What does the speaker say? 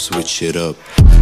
switch it up.